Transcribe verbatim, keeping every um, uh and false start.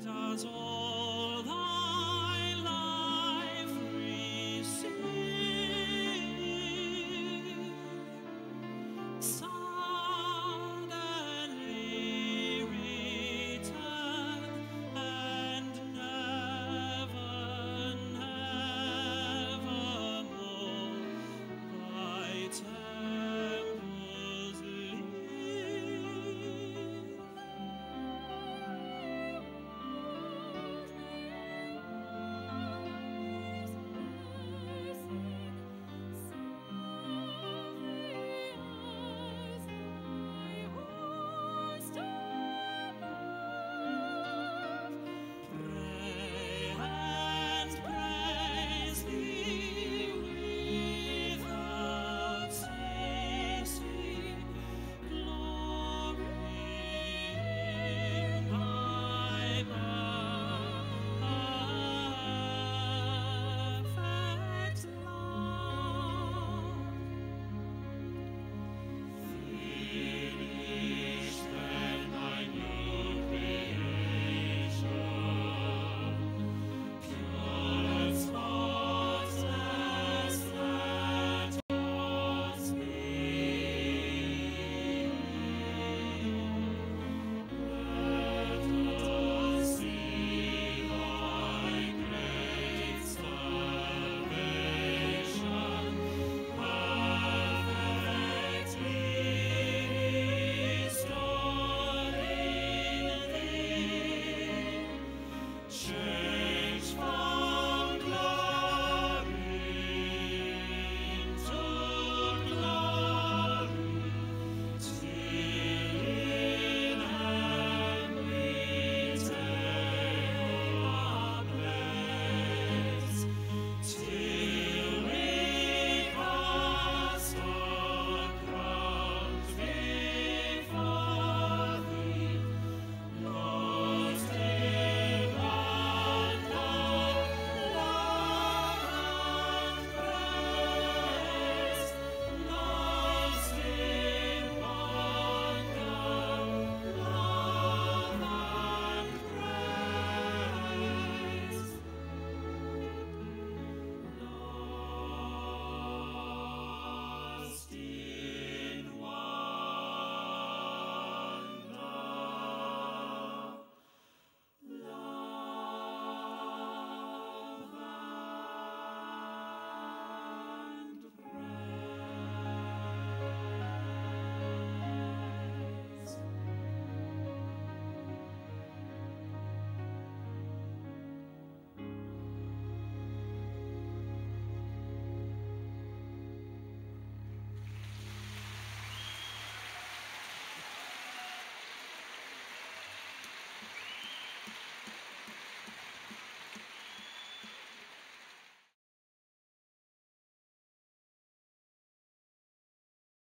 That's all.